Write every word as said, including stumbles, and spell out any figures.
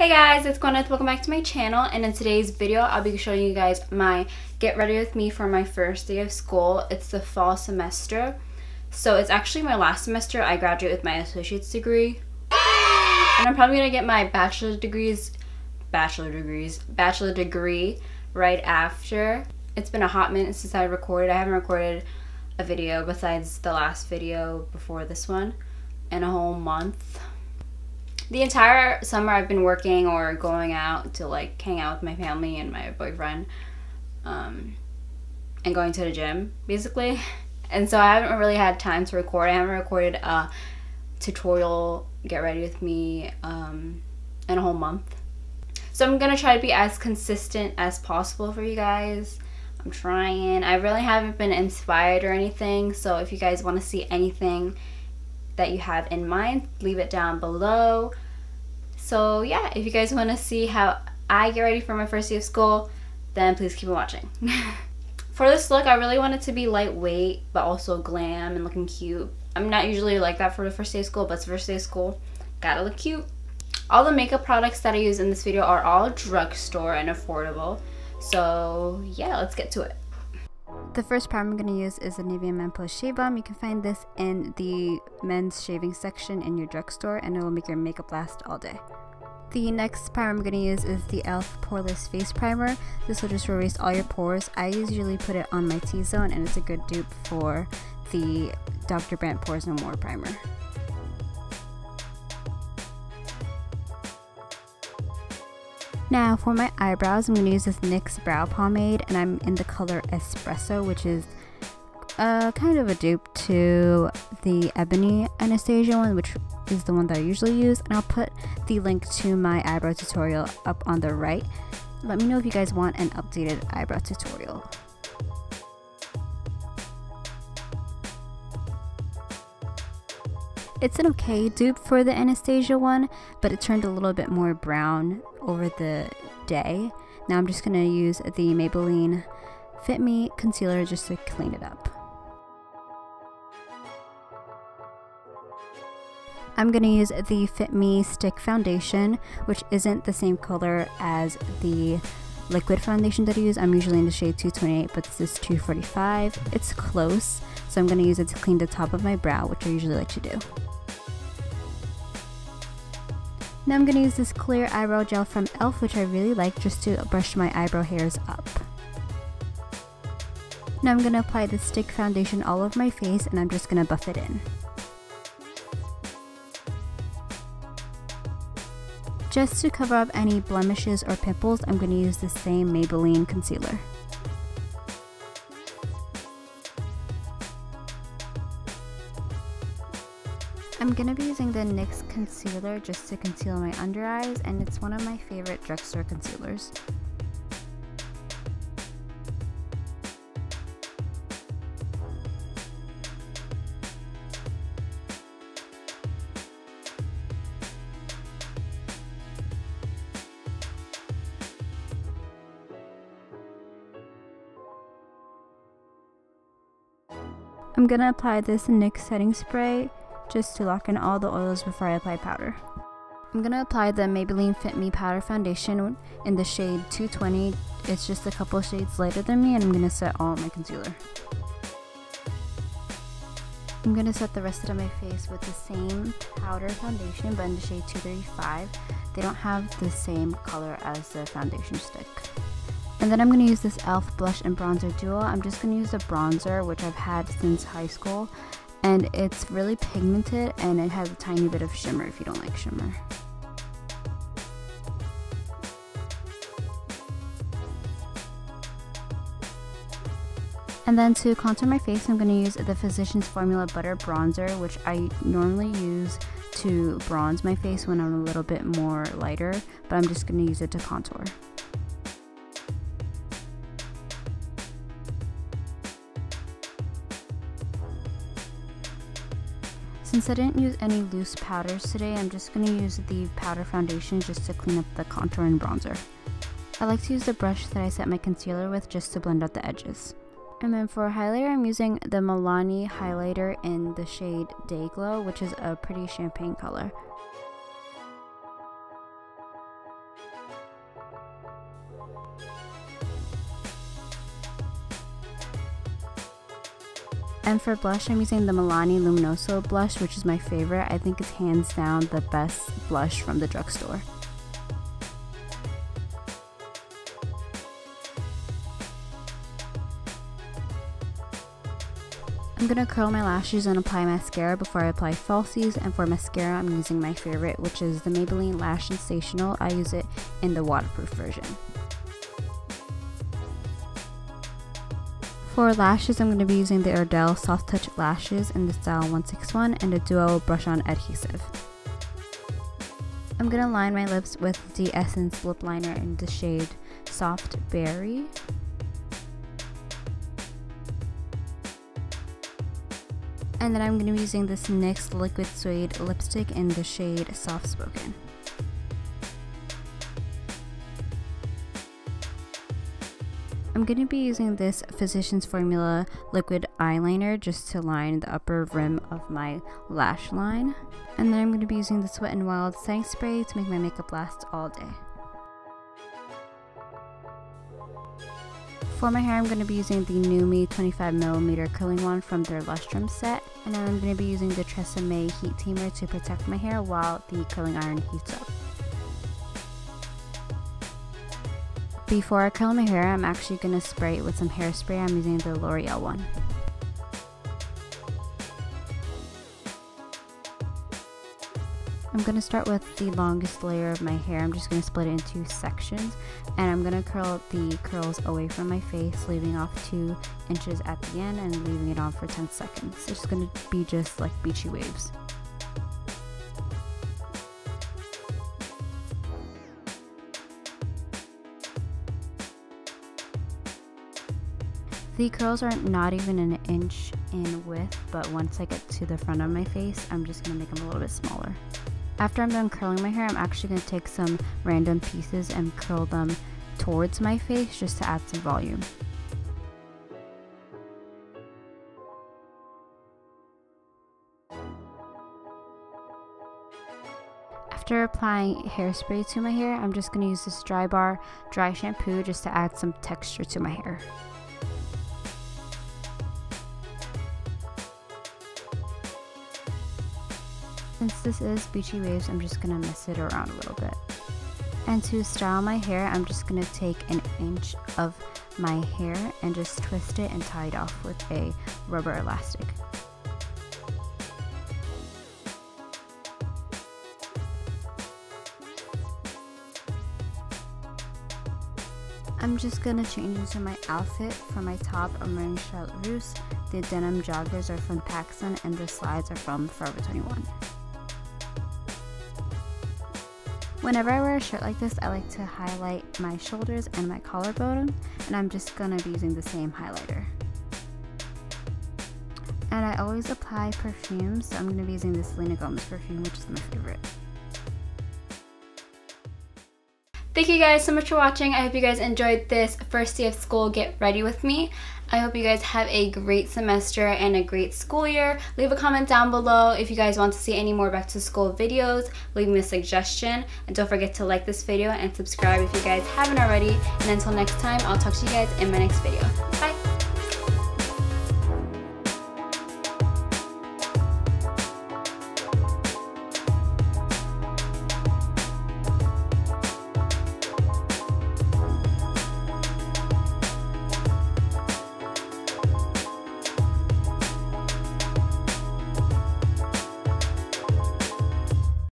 Hey guys, it's Gwyneth. Welcome back to my channel, and in today's video I'll be showing you guys my get ready with me for my first day of school. It's the fall semester, so it's actually my last semester. I graduate with my associate's degree, and I'm probably gonna get my bachelor's degrees bachelor degrees bachelor degree right after. It's been a hot minute since I recorded. I haven't recorded a video besides the last video before this one in a whole month. The entire summer I've been working or going out to like hang out with my family and my boyfriend, um, and going to the gym basically. And so I haven't really had time to record. I haven't recorded a tutorial get ready with me um, in a whole month. So I'm gonna try to be as consistent as possible for you guys. I'm trying. I really haven't been inspired or anything. So if you guys want to see anything that you have in mind, leave it down below. So yeah, if you guys want to see how I get ready for my first day of school, then please keep on watching. For this look, I really want it to be lightweight but also glam and looking cute. I'm not usually like that for the first day of school, but it's the first day of school, gotta look cute. All the makeup products that I use in this video are all drugstore and affordable, so yeah, let's get to it. The first primer I'm going to use is the Nivea Men Plus Shave Balm. You can find this in the men's shaving section in your drugstore, and it will make your makeup last all day. The next primer I'm going to use is the e l f Poreless Face Primer. This will just erase all your pores. I usually put it on my T-zone, and it's a good dupe for the Doctor Brandt Pores No More Primer. Now for my eyebrows, I'm going to use this NYX Brow Pomade, and I'm in the color Espresso, which is uh, kind of a dupe to the Ebony Anastasia one, which is the one that I usually use. And I'll put the link to my eyebrow tutorial up on the right. Let me know if you guys want an updated eyebrow tutorial. It's an okay dupe for the Anastasia one, but it turned a little bit more brown over the day. Now I'm just gonna use the Maybelline Fit Me concealer just to clean it up. I'm gonna use the Fit Me Stick Foundation, which isn't the same color as the liquid foundation that I use. I'm usually in the shade two twenty-eight, but this is two forty-five. It's close, so I'm gonna use it to clean the top of my brow, which I usually like to do. Now I'm going to use this clear eyebrow gel from e l f, which I really like, just to brush my eyebrow hairs up. Now I'm going to apply the stick foundation all over my face, and I'm just going to buff it in. Just to cover up any blemishes or pimples, I'm going to use the same Maybelline concealer. I'm going to be using the NYX concealer just to conceal my under eyes, and it's one of my favorite drugstore concealers. I'm going to apply this NYX setting spray just to lock in all the oils before I apply powder. I'm gonna apply the Maybelline Fit Me Powder Foundation in the shade two twenty. It's just a couple shades lighter than me, and I'm gonna set all my concealer. I'm gonna set the rest of my face with the same powder foundation, but in the shade two thirty-five. They don't have the same color as the foundation stick. And then I'm gonna use this e l f Blush and Bronzer Duo. I'm just gonna use the bronzer, which I've had since high school, and it's really pigmented, and it has a tiny bit of shimmer if you don't like shimmer. And then to contour my face, I'm going to use the Physicians Formula Butter Bronzer, which I normally use to bronze my face when I'm a little bit more lighter, but I'm just going to use it to contour. Since I didn't use any loose powders today, I'm just going to use the powder foundation just to clean up the contour and bronzer. I like to use the brush that I set my concealer with just to blend out the edges. And then for highlighter, I'm using the Milani highlighter in the shade Day Glow, which is a pretty champagne color. And for blush, I'm using the Milani Luminoso blush, which is my favorite. I think it's hands down the best blush from the drugstore. I'm going to curl my lashes and apply mascara before I apply falsies. And for mascara, I'm using my favorite, which is the Maybelline Lash Sensational. I use it in the waterproof version. For lashes, I'm going to be using the Ardell Soft Touch Lashes in the style one six one and the Duo Brush On Adhesive. I'm going to line my lips with the Essence Lip Liner in the shade Soft Berry. And then I'm going to be using this NYX Liquid Suede Lipstick in the shade Soft Spoken. I'm going to be using this Physicians Formula liquid eyeliner just to line the upper rim of my lash line. And then I'm going to be using this Wet n Wild setting spray to make my makeup last all day. For my hair, I'm going to be using the NuMe twenty-five millimeter curling wand from their Lustrum set. And then I'm going to be using the Tresemme heat tamer to protect my hair while the curling iron heats up. Before I curl my hair, I'm actually going to spray it with some hairspray. I'm using the L'Oreal one. I'm going to start with the longest layer of my hair. I'm just going to split it into sections. And I'm going to curl the curls away from my face, leaving off two inches at the end and leaving it on for ten seconds. It's just going to be just like beachy waves. The curls are not even an inch in width, but once I get to the front of my face, I'm just going to make them a little bit smaller. After I'm done curling my hair, I'm actually going to take some random pieces and curl them towards my face just to add some volume. After applying hairspray to my hair, I'm just going to use this Drybar dry shampoo just to add some texture to my hair. Since this is beachy waves, I'm just going to mess it around a little bit. And to style my hair, I'm just going to take an inch of my hair and just twist it and tie it off with a rubber elastic. I'm just going to change into my outfit. For my top, I'm wearing Charlotte Russe. The denim joggers are from Pacsun and the slides are from Forever twenty-one. Whenever I wear a shirt like this, I like to highlight my shoulders and my collarbone, and I'm just going to be using the same highlighter. And I always apply perfume, so I'm going to be using the Selena Gomez perfume, which is my favorite. Thank you guys so much for watching. I hope you guys enjoyed this first day of school get ready with me. I hope you guys have a great semester and a great school year. Leave a comment down below if you guys want to see any more back to school videos. Leave me a suggestion. And don't forget to like this video and subscribe if you guys haven't already. And until next time, I'll talk to you guys in my next video. Bye!